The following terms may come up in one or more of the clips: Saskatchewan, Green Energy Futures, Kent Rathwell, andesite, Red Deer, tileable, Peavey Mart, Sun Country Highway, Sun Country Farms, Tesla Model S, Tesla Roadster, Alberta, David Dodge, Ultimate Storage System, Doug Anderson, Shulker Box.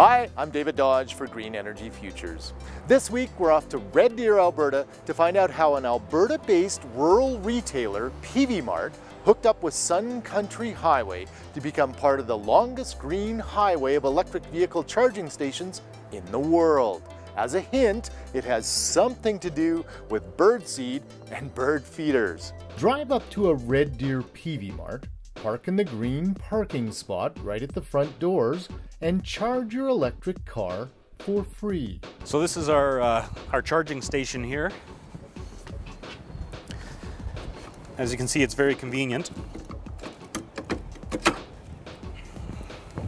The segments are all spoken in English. Hi, I'm David Dodge for Green Energy Futures. This week we're off to Red Deer, Alberta to find out how an Alberta-based rural retailer, Peavey Mart, hooked up with Sun Country Highway to become part of the longest green highway of electric vehicle charging stations in the world. As a hint, it has something to do with birdseed and bird feeders. Drive up to a Red Deer Peavey Mart, park in the green parking spot right at the front doors, and charge your electric car for free. So this is our charging station here. As you can see, it's very convenient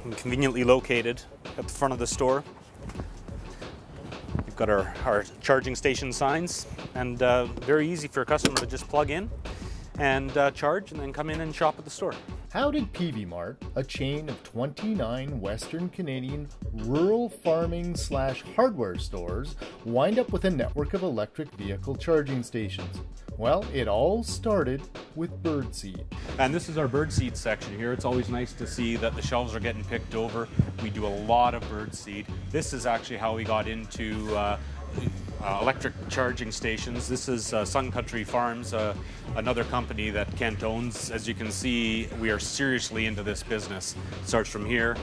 and conveniently located at the front of the store. We've got our charging station signs, and very easy for a customer to just plug in and charge and then come in and shop at the store. How did Peavey Mart, a chain of 29 Western Canadian rural farming/hardware stores, wind up with a network of electric vehicle charging stations? Well, it all started with birdseed. And this is our birdseed section here. It's always nice to see that the shelves are getting picked over. We do a lot of birdseed. This is actually how we got into electric charging stations. This is Sun Country Farms, another company that Kent owns. As you can see, we are seriously into this business. It starts from here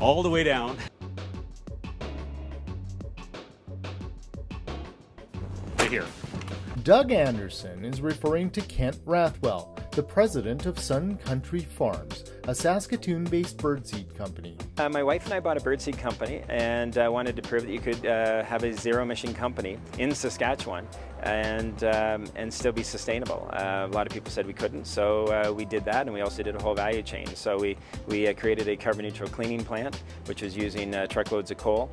all the way down. Right here. Doug Anderson is referring to Kent Rathwell, the president of Sun Country Farms, a Saskatoon-based birdseed company. My wife and I bought a birdseed company and wanted to prove that you could have a zero-emission company in Saskatchewan and still be sustainable. A lot of people said we couldn't, so we did that, and we also did a whole value chain. So we created a carbon-neutral cleaning plant, which was using truckloads of coal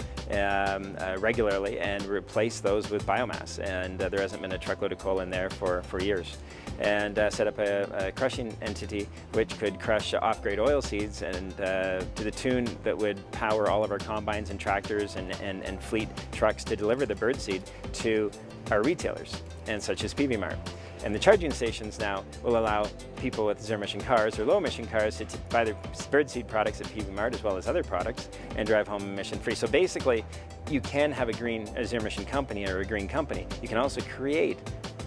regularly, and replaced those with biomass. And there hasn't been a truckload of coal in there for years. And set up a crushing entity which could crush off-grade oil seeds, and to the tune that would power all of our combines and tractors and fleet trucks to deliver the birdseed to our retailers, and such as Peavey Mart. And the charging stations now will allow people with zero-emission cars or low-emission cars to buy their birdseed products at Peavey Mart as well as other products and drive home emission-free. So basically, you can have a zero-emission company or a green company. You can also create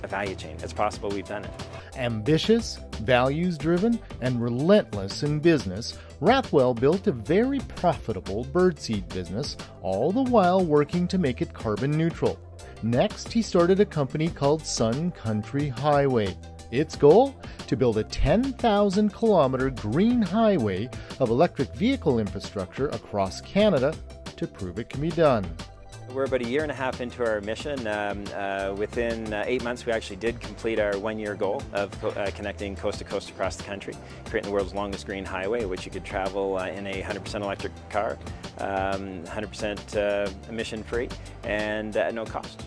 a value chain. It's possible. We've done it. Ambitious, values-driven, and relentless in business, Rathwell built a very profitable birdseed business, all the while working to make it carbon neutral. Next, he started a company called Sun Country Highway. Its goal? To build a 10,000-kilometer green highway of electric vehicle infrastructure across Canada to prove it can be done. We're about a year and a half into our mission. Within 8 months, we actually did complete our one-year goal of connecting coast to coast across the country, creating the world's longest green highway, which you could travel in a 100% electric car, 100% emission-free, and at no cost.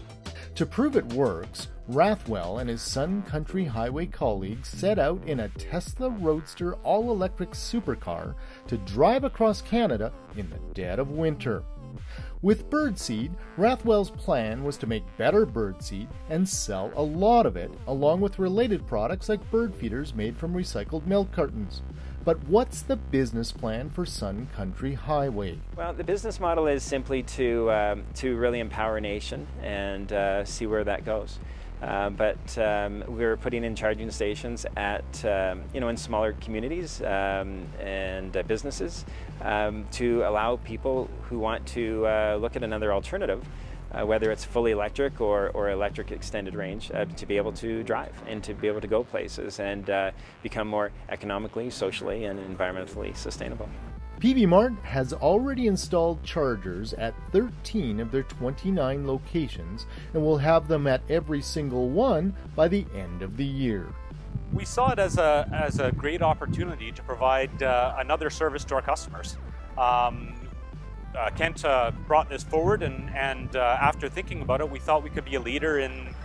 To prove it works, Rathwell and his Sun Country Highway colleagues set out in a Tesla Roadster all-electric supercar to drive across Canada in the dead of winter. With birdseed, Rathwell's plan was to make better birdseed and sell a lot of it, along with related products like bird feeders made from recycled milk cartons. But what's the business plan for Sun Country Highway? Well, the business model is simply to really empower a nation and see where that goes. We're putting in charging stations at, in smaller communities and businesses to allow people who want to look at another alternative, whether it's fully electric or electric extended range, to be able to drive and to be able to go places and become more economically, socially, and environmentally sustainable. Peavey Mart has already installed chargers at 13 of their 29 locations and will have them at every single one by the end of the year. We saw it as a great opportunity to provide another service to our customers. Kent brought this forward, and after thinking about it, we thought we could be a leader in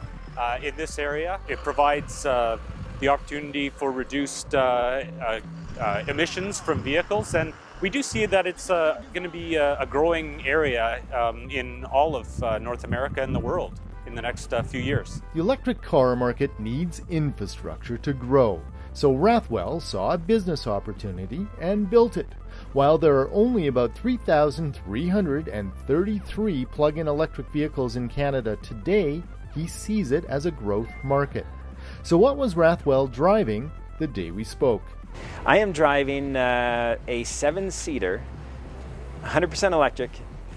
this area. It provides the opportunity for reduced emissions from vehicles, and we do see that it's going to be a growing area in all of North America and the world in the next few years. The electric car market needs infrastructure to grow, so Rathwell saw a business opportunity and built it. While there are only about 3,333 plug-in electric vehicles in Canada today, he sees it as a growth market. So what was Rathwell driving the day we spoke? I am driving a 7-seater, 100% electric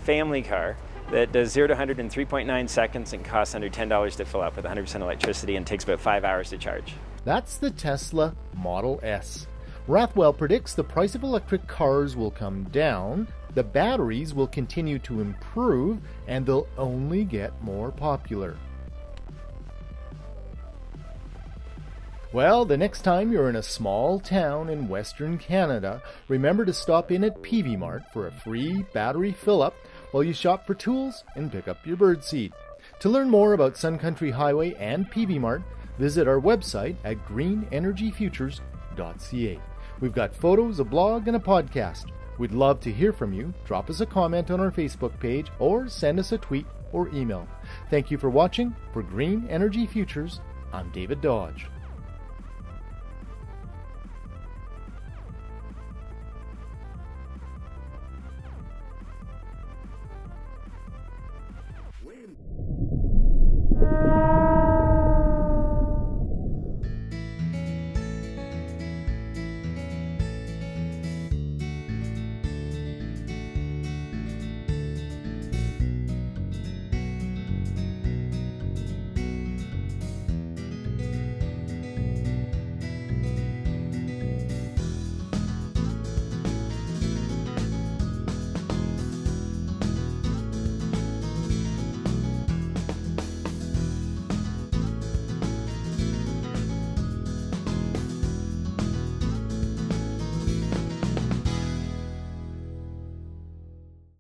family car that does 0 to 100 in 3.9 seconds and costs under $10 to fill up with 100% electricity and takes about 5 hours to charge. That's the Tesla Model S. Rathwell predicts the price of electric cars will come down, the batteries will continue to improve, and they'll only get more popular. Well, the next time you're in a small town in Western Canada, remember to stop in at Peavey Mart for a free battery fill-up while you shop for tools and pick up your birdseed. To learn more about Sun Country Highway and Peavey Mart, visit our website at greenenergyfutures.ca. We've got photos, a blog, and a podcast. We'd love to hear from you. Drop us a comment on our Facebook page or send us a tweet or email. Thank you for watching. For Green Energy Futures, I'm David Dodge.